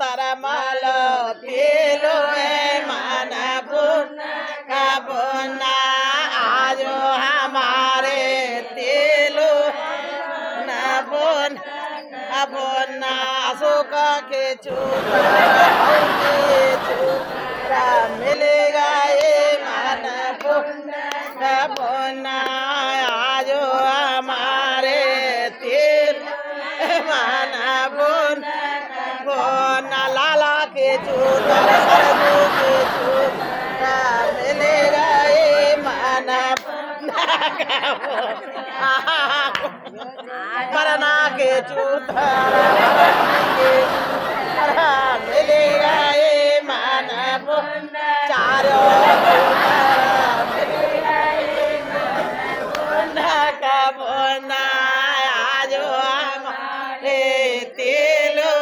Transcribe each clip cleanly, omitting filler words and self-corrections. तारा माल तेलो माना बुना का बुना आजो हमारे तेलो ना बुना बुना सुख के चूरा मिलेगा ये माना बुना का बुना आजो हमारे तेलो माना बुना मरना के चूता मिलेगा ये माना बुना चारों बुना का बुना आज हमारे तेलो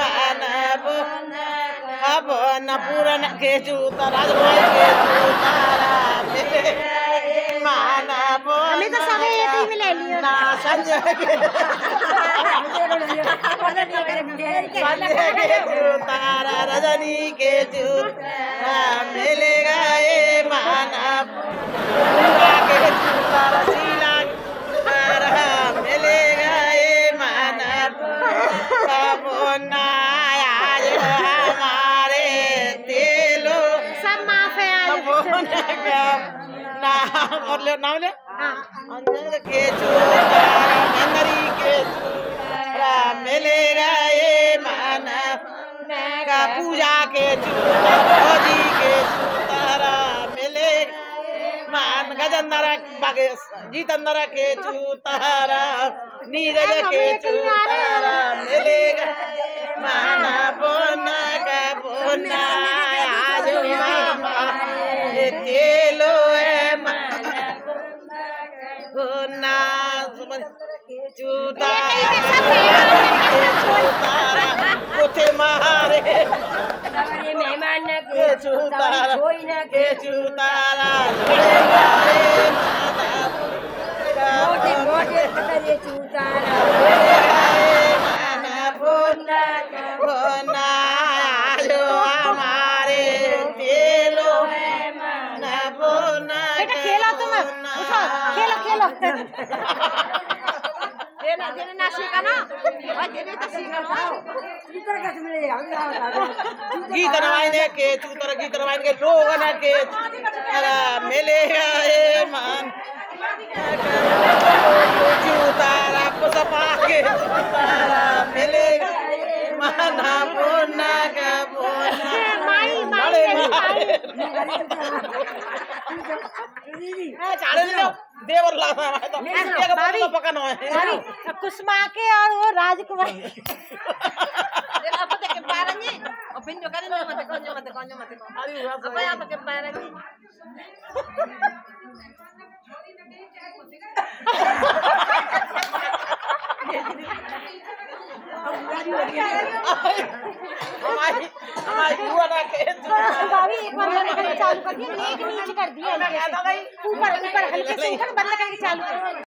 माना बुना का बुना पुराना के चूता राजभाई के चूता संजय के तारा रजनी के जूता मिलेगा ये माना बुना के जूता रसीला तारा मिलेगा ये माना बुना आज हमारे तेलो सब माफ है ना और ले नाम ले अंजल के चूड़ा नंदरी के चूड़ा मिलेगा ये माना का पूजा के चूड़ा भौजी के चूड़ा मिले मान गजेंद्र बागेश जीतेंद्र के चूड़ा नीरज के चूड़ा मिलेगा माना बोना का बोना आज मामा तेलो बुना जूता उठे मारे मेहमान के जूता के जूता देने ना सीखा ना और देने तो सीखा ना इधर कैसे मिले हम गीत रवाइने के चूतर गीत रवाइन के लोग ना के अरे मिलेगा ये मान चूतारा पुष्पा के चूतारा मिलेगा माना बुना का बुना माई माई माई देवर लाना है तो इसके बाद तो पकाना है कुसमा के और वो राजकुमार अब तो के पारंगी और फिर जो करे मत अरे अब यहां पे के पारंगी हमारी हमारी हुआ ना के भाभी एक बार मैंने चालू कर दिया लेकिन नीचे कर दिया ऊपर ऊपर हल्के से ऊपर बंद करके चालू कर